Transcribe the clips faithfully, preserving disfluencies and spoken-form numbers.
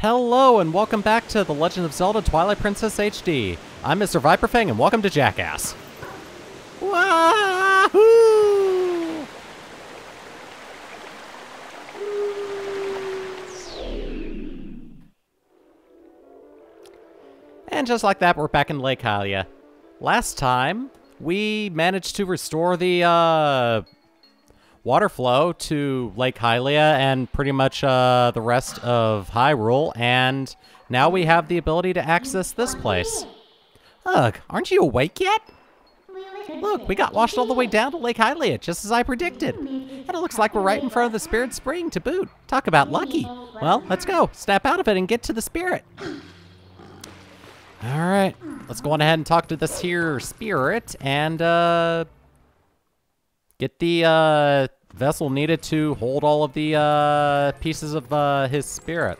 Hello and welcome back to The Legend of Zelda: Twilight Princess H D. I'm Mister Viperfang and welcome to Jackass. Wahoo! And just like that, we're back in Lake Hylia. Last time, we managed to restore the uh, water flow to Lake Hylia and pretty much uh, the rest of Hyrule, and now we have the ability to access this place. Ugh, aren't you awake yet? Look, we got washed all the way down to Lake Hylia, just as I predicted. And it looks like we're right in front of the Spirit Spring to boot. Talk about lucky. Well, let's go. Snap out of it and get to the Spirit. Alright, let's go on ahead and talk to this here Spirit and uh, get the uh, vessel needed to hold all of the uh, pieces of uh, his spirit.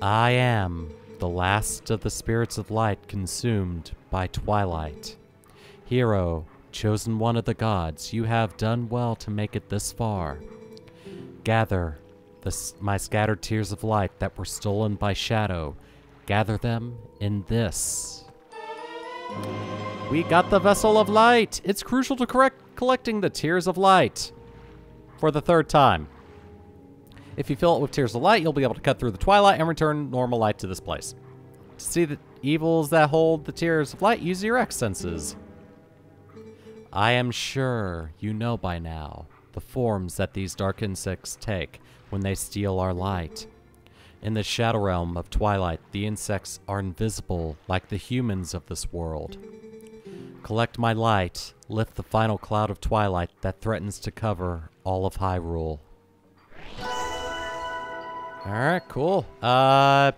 I am the last of the spirits of light consumed by twilight. Hero, chosen one of the gods, you have done well to make it this far. Gather the, my scattered tears of light that were stolen by shadow. Gather them in this. We got the Vessel of Light! It's crucial to correct collecting the Tears of Light for the third time. If you fill it with Tears of Light, you'll be able to cut through the twilight and return normal light to this place. To see the evils that hold the Tears of Light, use your X senses. I am sure you know by now the forms that these dark insects take when they steal our light. In the shadow realm of twilight, the insects are invisible like the humans of this world. Collect my light, lift the final cloud of twilight that threatens to cover all of Hyrule. Alright, cool. Uh,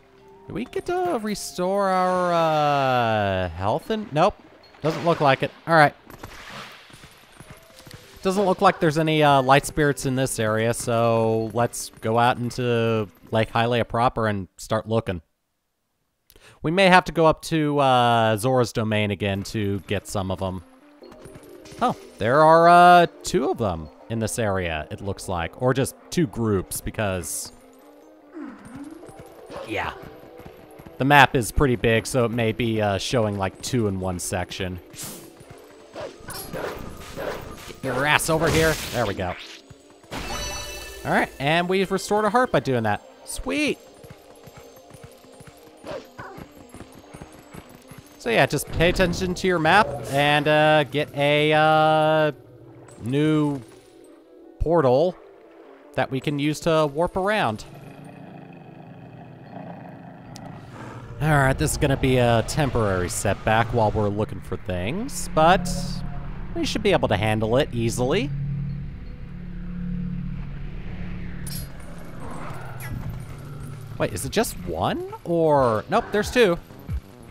do we get to restore our uh, health? And nope, doesn't look like it. Alright. Doesn't look like there's any uh, light spirits in this area, so let's go out into Lake Hylia proper and start looking. We may have to go up to uh, Zora's Domain again to get some of them. Oh, there are uh, two of them in this area, it looks like. Or just two groups, because... yeah. The map is pretty big, so it may be uh, showing like two in one section. Get your ass over here. There we go. All right, and we've restored a heart by doing that. Sweet. So yeah, just pay attention to your map and uh, get a uh, new portal that we can use to warp around. All right, this is gonna be a temporary setback while we're looking for things, but we should be able to handle it easily. Wait, is it just one? Or... nope, there's two.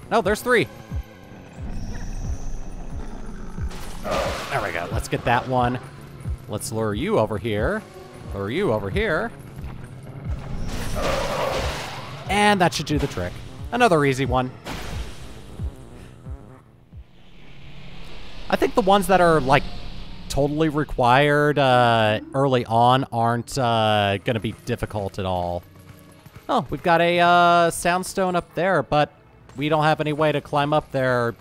No, there's three. There we go. Let's get that one. Let's lure you over here. Lure you over here. And that should do the trick. Another easy one. I think the ones that are, like, totally required uh, early on aren't uh, gonna be difficult at all. Oh, we've got a uh, soundstone up there, but we don't have any way to climb up there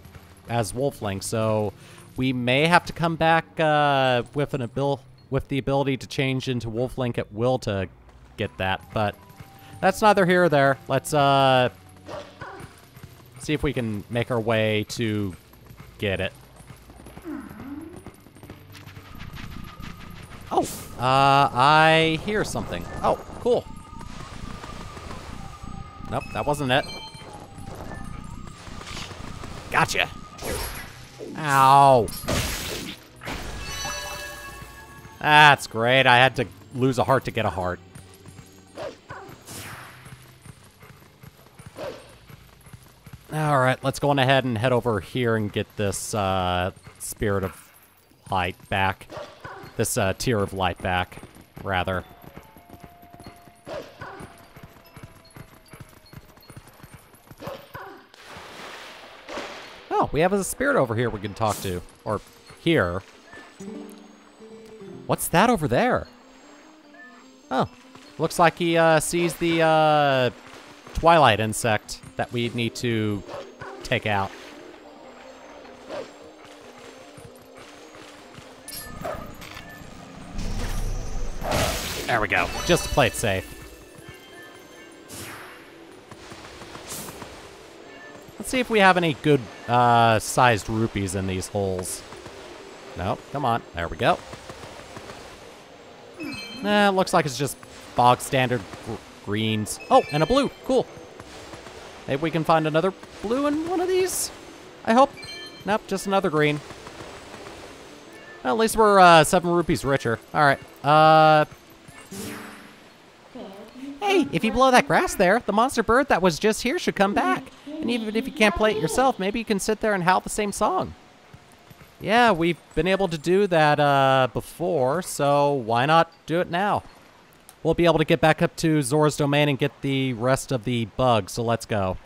as Wolf Link, so we may have to come back uh, with an abil with the ability to change into Wolf Link at will to get that. But that's neither here nor there. Let's uh, see if we can make our way to get it. Oh, uh, I hear something. Oh, cool. Nope, that wasn't it. Gotcha. Ow. That's great. I had to lose a heart to get a heart. All right, let's go on ahead and head over here and get this uh, spirit of light back. This uh, tear of light back, rather. We have a spirit over here we can talk to. Or here. What's that over there? Oh, Looks like he uh, sees the uh, Twilight insect that we need to take out. There we go. Just to play it safe. Let's see if we have any good uh, sized rupees in these holes. Nope. Come on. There we go. Eh, looks like it's just bog standard gr greens. Oh, and a blue. Cool. Maybe we can find another blue in one of these? I hope. Nope, just another green. Well, at least we're uh, seven rupees richer. All right. Uh. Hey, if you blow that grass there, the monster bird that was just here should come back. And even if you can't play it yourself, maybe you can sit there and howl the same song. Yeah, we've been able to do that uh, before, so why not do it now? We'll be able to get back up to Zora's Domain and get the rest of the bugs, so let's go.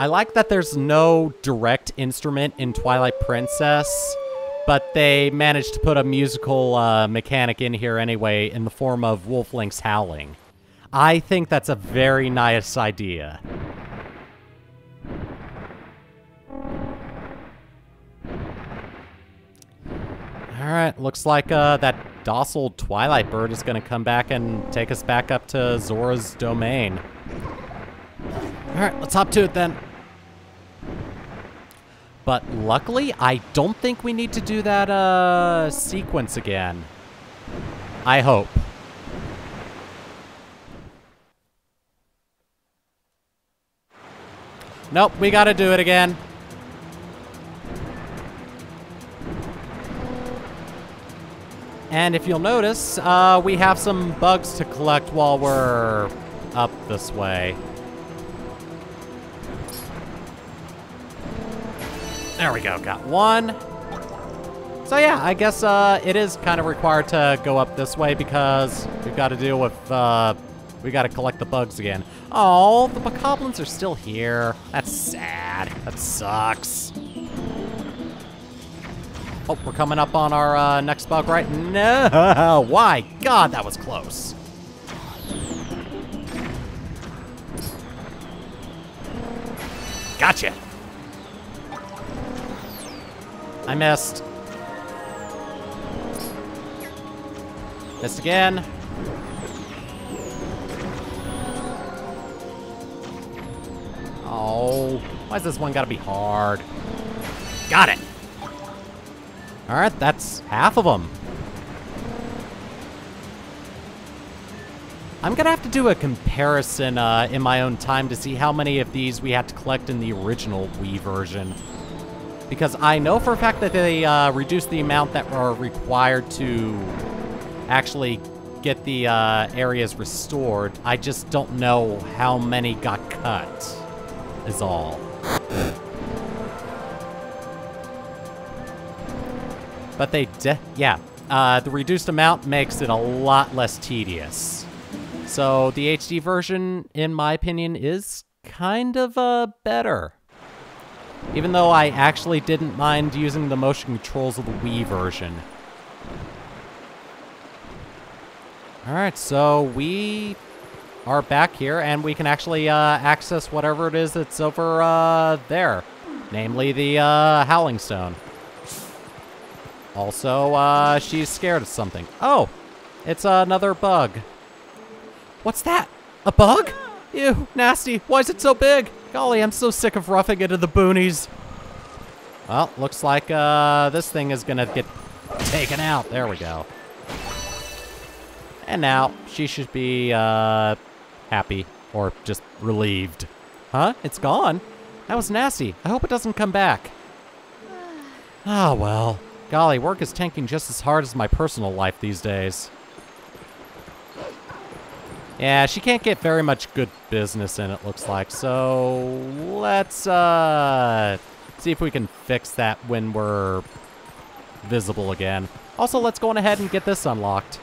I like that there's no direct instrument in Twilight Princess, but they managed to put a musical uh, mechanic in here anyway in the form of Wolf Link's howling. I think that's a very nice idea. Alright, looks like uh, that docile Twilight bird is going to come back and take us back up to Zora's Domain. Alright, let's hop to it then. But luckily, I don't think we need to do that uh, sequence again. I hope. Nope, we gotta do it again. And if you'll notice, uh, we have some bugs to collect while we're up this way. There we go, got one. So yeah, I guess uh, it is kind of required to go up this way because we've got to deal with, uh, we got to collect the bugs again. Oh, the bokoblins are still here. That's sad. That sucks. Oh, we're coming up on our uh, next bug, right? No! Why? God, that was close. Gotcha! I missed. Missed again. Oh, why's this one gotta be hard? Got it! Alright, that's half of them. I'm gonna have to do a comparison uh, in my own time to see how many of these we had to collect in the original Wii version. Because I know for a fact that they uh, reduced the amount that are required to actually get the uh, areas restored. I just don't know how many got cut, is all. But they, de yeah, uh, the reduced amount makes it a lot less tedious. So the H D version, in my opinion, is kind of uh, better. Even though I actually didn't mind using the motion controls of the Wii version. Alright, so we are back here, and we can actually uh, access whatever it is that's over uh, there. Namely, the uh, Howling Stone. Also, uh, she's scared of something. Oh! It's uh, another bug. What's that? A bug? Ew, nasty. Why is it so big? Golly, I'm so sick of roughing it in the boonies. Well, looks like uh, this thing is gonna get taken out. There we go. And now she should be uh, happy or just relieved. Huh? It's gone? That was nasty. I hope it doesn't come back. Ah, well. Golly, work is tanking just as hard as my personal life these days. Yeah, she can't get very much good business in, it looks like. So let's uh, see if we can fix that when we're visible again. Also, let's go on ahead and get this unlocked.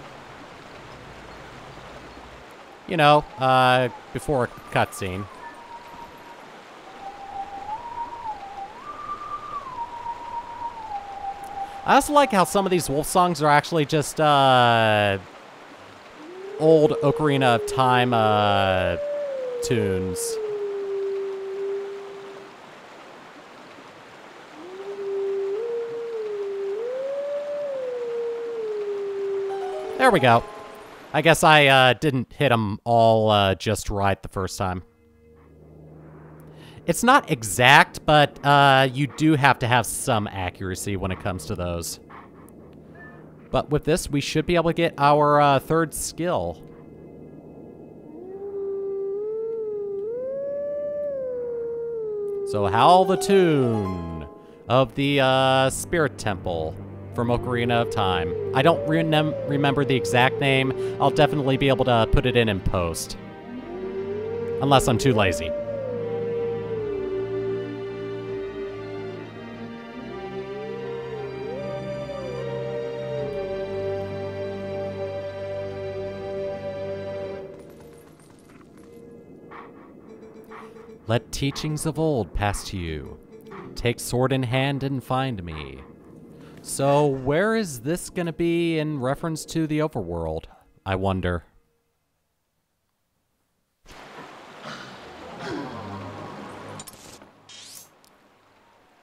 You know, uh, before a cutscene. I also like how some of these wolf songs are actually just uh, old Ocarina of Time uh, tunes. There we go. I guess I uh, didn't hit them all uh, just right the first time. It's not exact, but uh, you do have to have some accuracy when it comes to those. But with this, we should be able to get our uh, third skill. So, Howl the Tune of the uh, Spirit Temple from Ocarina of Time. I don't re remember the exact name. I'll definitely be able to put it in in post. Unless I'm too lazy. Let teachings of old pass to you. Take sword in hand and find me. So where is this going to be in reference to the overworld, I wonder?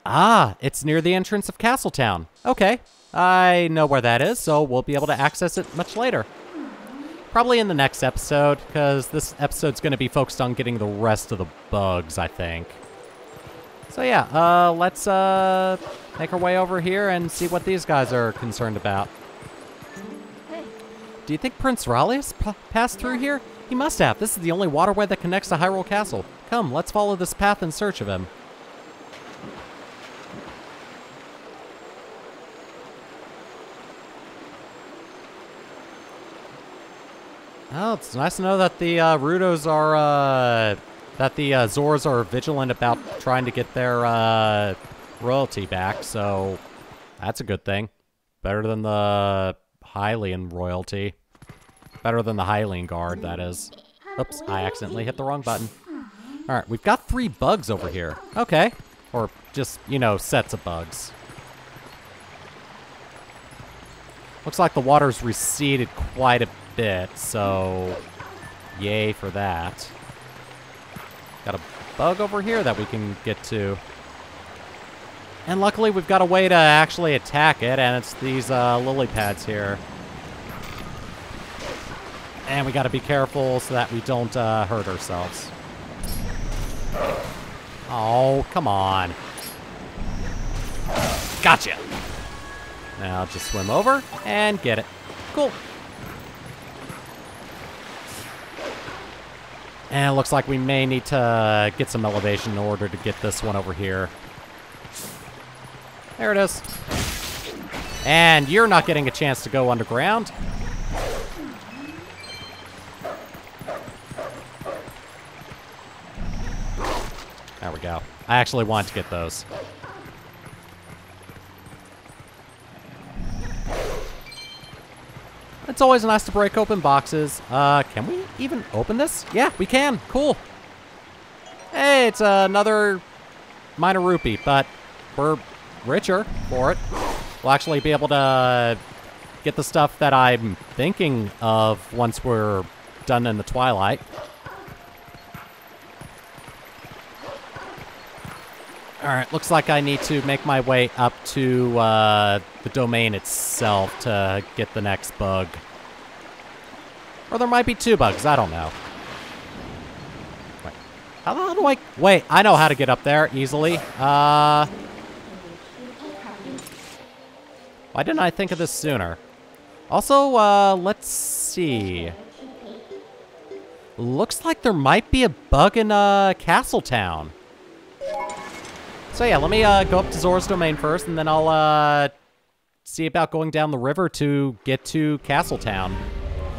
Ah, it's near the entrance of Castle Town. Okay, I know where that is, so we'll be able to access it much later. Probably in the next episode, because this episode's going to be focused on getting the rest of the bugs, I think. So yeah, uh, let's uh, make our way over here and see what these guys are concerned about. Hey. Do you think Prince Raleigh has p passed through here? He must have. This is the only waterway that connects to Hyrule Castle. Come, let's follow this path in search of him. Oh, it's nice to know that the uh, Rudos are, uh, that the uh, Zoras are vigilant about trying to get their uh, royalty back, so that's a good thing. Better than the Hylian royalty. Better than the Hylian guard, that is. Oops, I accidentally hit the wrong button. Alright, we've got three bugs over here. Okay. Or just, you know, sets of bugs. Looks like the water's receded quite a bit. bit, so yay for that. Got a bug over here that we can get to. And luckily we've got a way to actually attack it, and it's these uh, lily pads here. And we gotta be careful so that we don't uh, hurt ourselves. Oh, come on. Gotcha! Now just swim over and get it. Cool. And it looks like we may need to get some elevation in order to get this one over here. There it is. And you're not getting a chance to go underground. There we go. I actually want to get those. It's always nice to break open boxes. Uh, can we even open this? Yeah, we can. Cool. Hey, it's another minor rupee, but we're richer for it. We'll actually be able to get the stuff that I'm thinking of once we're done in the Twilight. All right, looks like I need to make my way up to uh, the domain itself to get the next bug. Or there might be two bugs, I don't know. Wait, how the hell do I... Wait, I know how to get up there easily. Uh, why didn't I think of this sooner? Also, uh, let's see. Looks like there might be a bug in uh, Castle Town. So yeah, let me uh, go up to Zora's Domain first, and then I'll uh, see about going down the river to get to Castle Town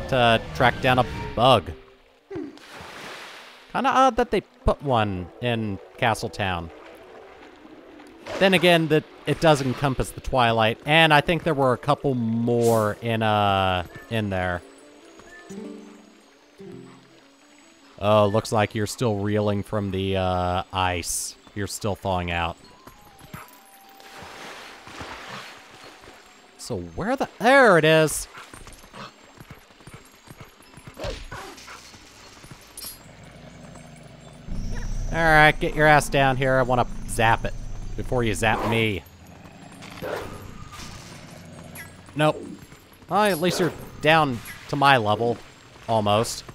to track down a bug. Kinda odd that they put one in Castle Town. Then again, that it does encompass the Twilight, and I think there were a couple more in uh in there. Oh, looks like you're still reeling from the uh, ice. You're still thawing out. So where the... There it is! Alright, get your ass down here. I want to zap it before you zap me. Nope. Oh, at least you're down to my level. Almost.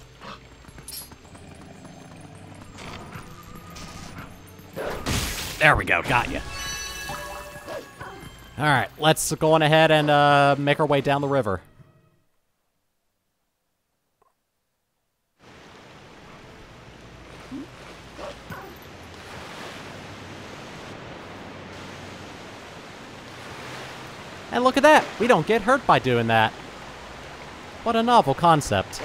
There we go. Got you. Alright, let's go on ahead and uh, make our way down the river. And look at that! We don't get hurt by doing that. What a novel concept.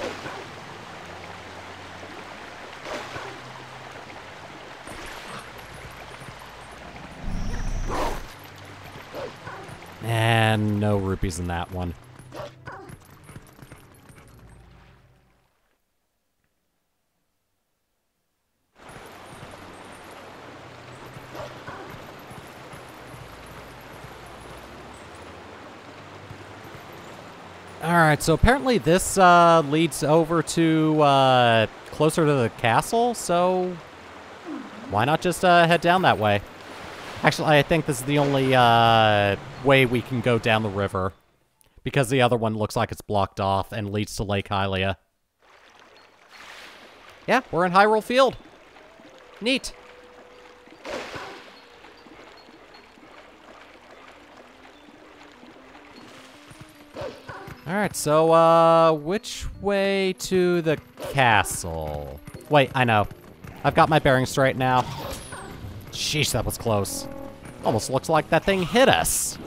And no rupees in that one. Alright, so apparently this uh, leads over to uh, closer to the castle, so why not just uh, head down that way? Actually, I think this is the only uh, way we can go down the river, because the other one looks like it's blocked off and leads to Lake Hylia. Yeah, we're in Hyrule Field. Neat. Alright, so, uh, which way to the castle? Wait, I know. I've got my bearings straight now. Sheesh, that was close. Almost looks like that thing hit us.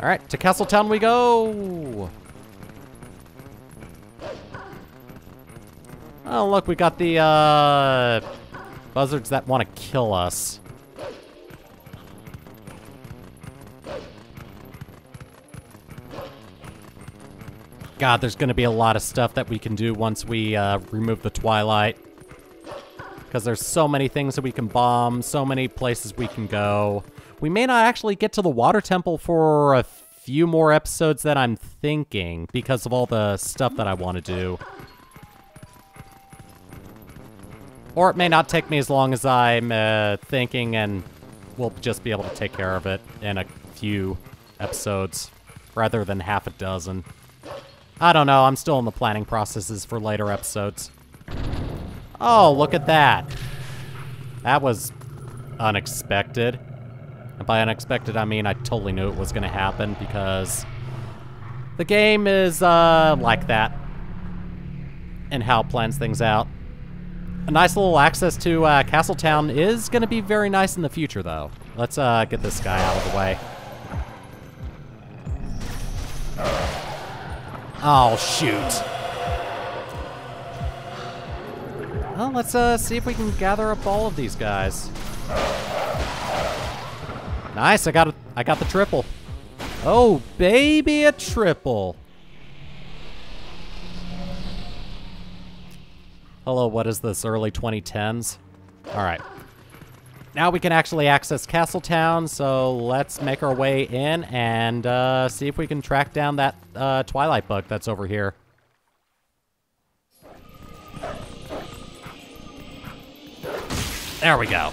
Alright, to Castle Town we go! Oh, look, we got the, uh, buzzards that want to kill us. God, there's going to be a lot of stuff that we can do once we uh, remove the Twilight. Because there's so many things that we can bomb, so many places we can go. We may not actually get to the Water Temple for a few more episodes than I'm thinking, because of all the stuff that I want to do. Or it may not take me as long as I'm uh, thinking, and we'll just be able to take care of it in a few episodes, rather than half a dozen. I don't know, I'm still in the planning processes for later episodes. Oh, look at that. That was unexpected. And by unexpected, I mean I totally knew it was gonna happen, because the game is uh, like that and how it plans things out. A nice little access to uh, Castle Town is gonna be very nice in the future, though. Let's uh, get this guy out of the way. Oh, shoot. Well, let's uh, see if we can gather up all of these guys. Nice, I got a, I got the triple. Oh, baby, a triple. Hello, what is this, early twenty tens? All right. Now we can actually access Castle Town, so let's make our way in and uh, see if we can track down that uh, Twilight Bug that's over here. There we go.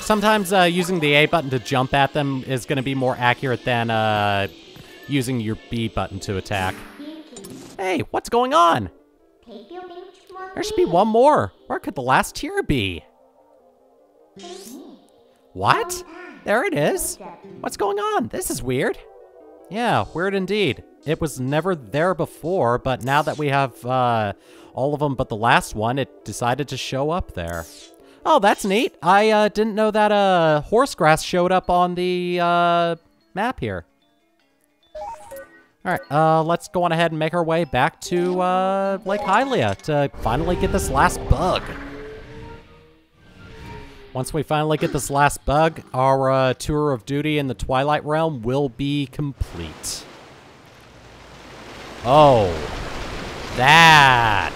Sometimes uh, using the A button to jump at them is going to be more accurate than uh, using your B button to attack. Hey, what's going on? There should be one more. Where could the last tier be? What? There it is. What's going on? This is weird. Yeah, weird indeed. It was never there before, but now that we have uh, all of them but the last one, it decided to show up there. Oh, that's neat. I uh, didn't know that uh, horse grass showed up on the uh, map here. All right, uh, let's go on ahead and make our way back to uh, Lake Hylia to finally get this last bug. Once we finally get this last bug, our uh, tour of duty in the Twilight Realm will be complete. Oh. That.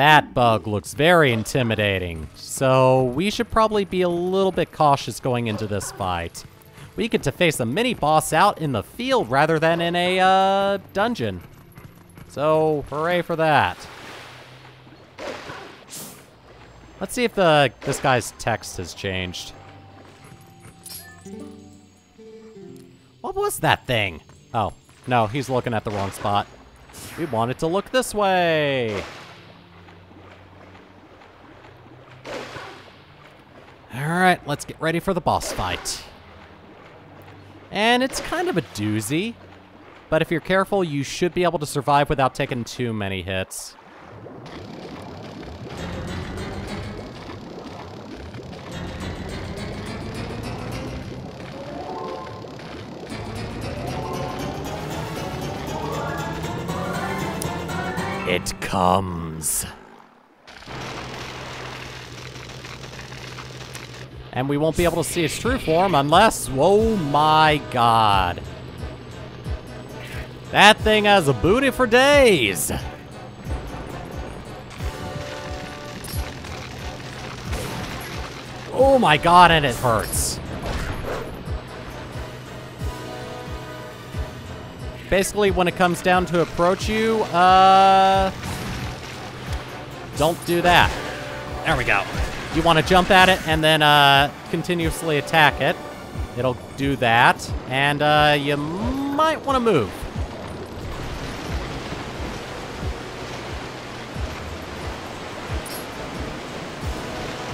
That bug looks very intimidating, so we should probably be a little bit cautious going into this fight. We get to face a mini-boss out in the field rather than in a, uh, dungeon. So, hooray for that. Let's see if the this guy's text has changed. What was that thing? Oh, no, he's looking at the wrong spot. We wanted to look this way. Alright, let's get ready for the boss fight. And it's kind of a doozy, but if you're careful, you should be able to survive without taking too many hits. It comes. And we won't be able to see its true form unless... Whoa, my God. That thing has a booty for days. Oh my God, and it hurts. Basically, when it comes down to approach you, uh... don't do that. There we go. You want to jump at it and then uh, continuously attack it. It'll do that. And uh, you might want to move.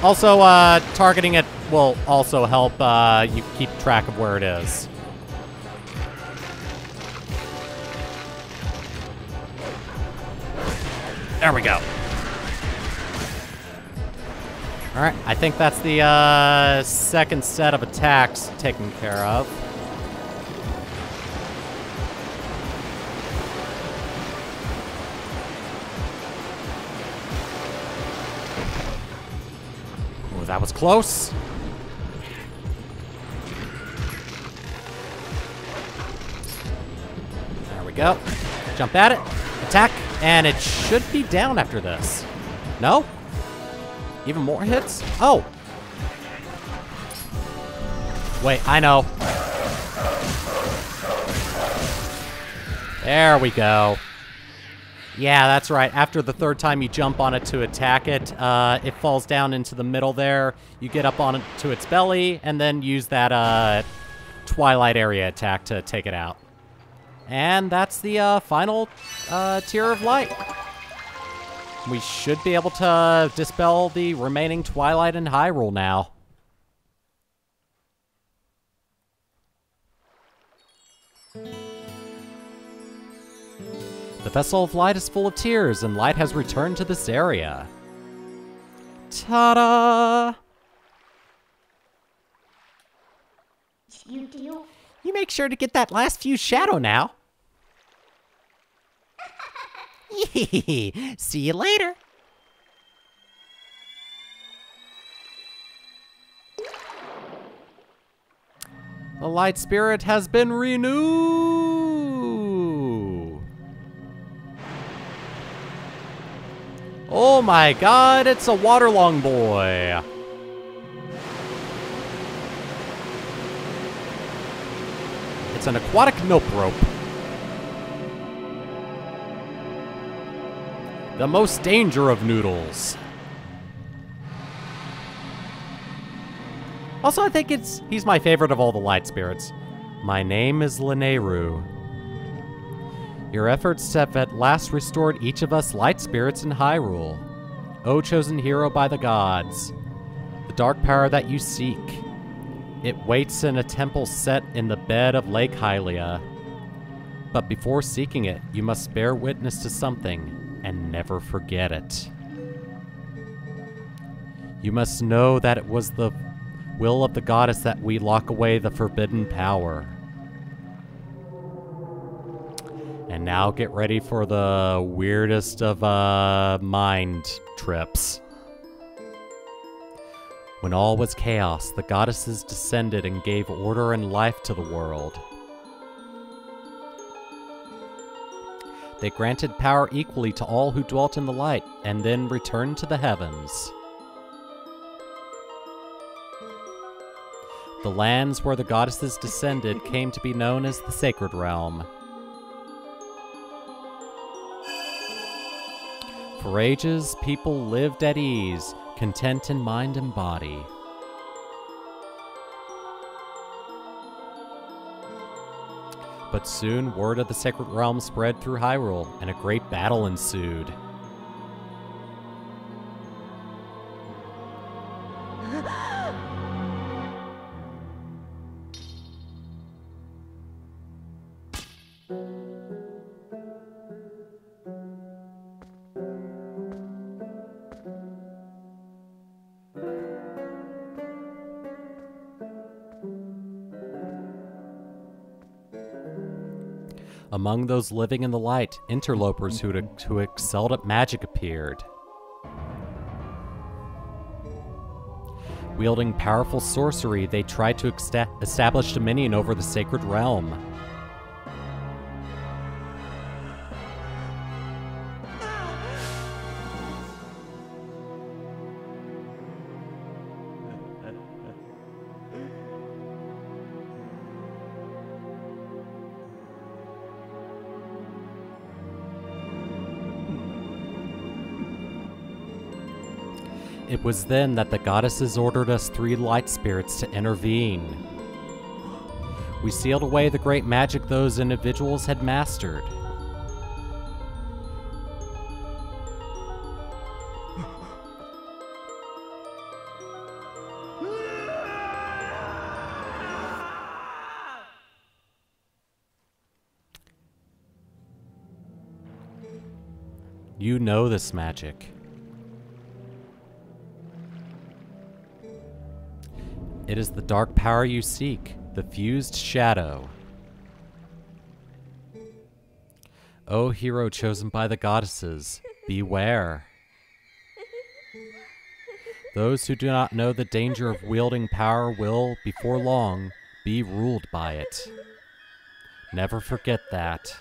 Also, uh, targeting it will also help uh, you keep track of where it is. There we go. All right, I think that's the uh, second set of attacks taken care of. Oh, that was close. There we go. Jump at it, attack, and it should be down after this. No? Even more hits? Oh! Wait, I know. There we go. Yeah, that's right. After the third time you jump on it to attack it, uh, it falls down into the middle there. You get up on it to its belly, and then use that uh, Twilight area attack to take it out. And that's the uh, final uh, Tear of Light. We should be able to dispel the remaining Twilight in Hyrule now. The Vessel of Light is full of tears, and light has returned to this area. Ta-da! You make sure to get that last fused shadow now. See you later. The light spirit has been renewed. Oh my God, it's a water long boy. It's an aquatic nope rope. The most danger of noodles. Also, I think it's he's my favorite of all the light spirits. My name is Lineru. Your efforts have at last restored each of us light spirits in Hyrule. O chosen hero by the gods, the dark power that you seek. It waits in a temple set in the bed of Lake Hylia. But before seeking it, you must bear witness to something. And never forget it. You must know that it was the will of the goddess that we lock away the forbidden power. And now get ready for the weirdest of uh, mind trips. When all was chaos, the goddesses descended and gave order and life to the world. They granted power equally to all who dwelt in the light, and then returned to the heavens. The lands where the goddesses descended came to be known as the Sacred Realm. For ages, people lived at ease, content in mind and body. But soon, word of the Sacred Realm spread through Hyrule, and a great battle ensued. Among those living in the light, interlopers who, who excelled at magic appeared. Wielding powerful sorcery, they tried to establish dominion over the Sacred Realm. It was then that the goddesses ordered us three light spirits to intervene. We sealed away the great magic those individuals had mastered. You know this magic. It is the dark power you seek, the fused shadow. O hero chosen by the goddesses, beware. Those who do not know the danger of wielding power will, before long, be ruled by it. Never forget that.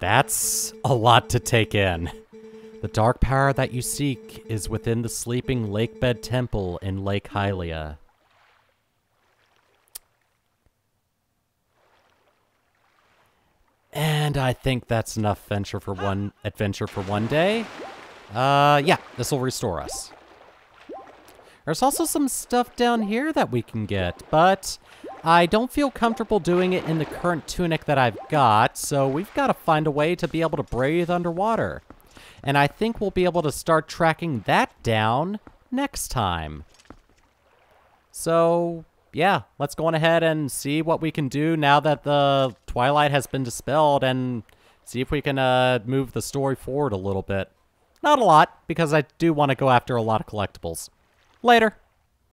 That's a lot to take in. The dark power that you seek is within the sleeping Lakebed Temple in Lake Hylia. And I think that's enough adventure for one adventure for one day. Uh, yeah, this will restore us. There's also some stuff down here that we can get, but I don't feel comfortable doing it in the current tunic that I've got, so we've got to find a way to be able to breathe underwater. And I think we'll be able to start tracking that down next time. So, yeah, let's go on ahead and see what we can do now that the Twilight has been dispelled, and see if we can uh, move the story forward a little bit. Not a lot, because I do want to go after a lot of collectibles. Later.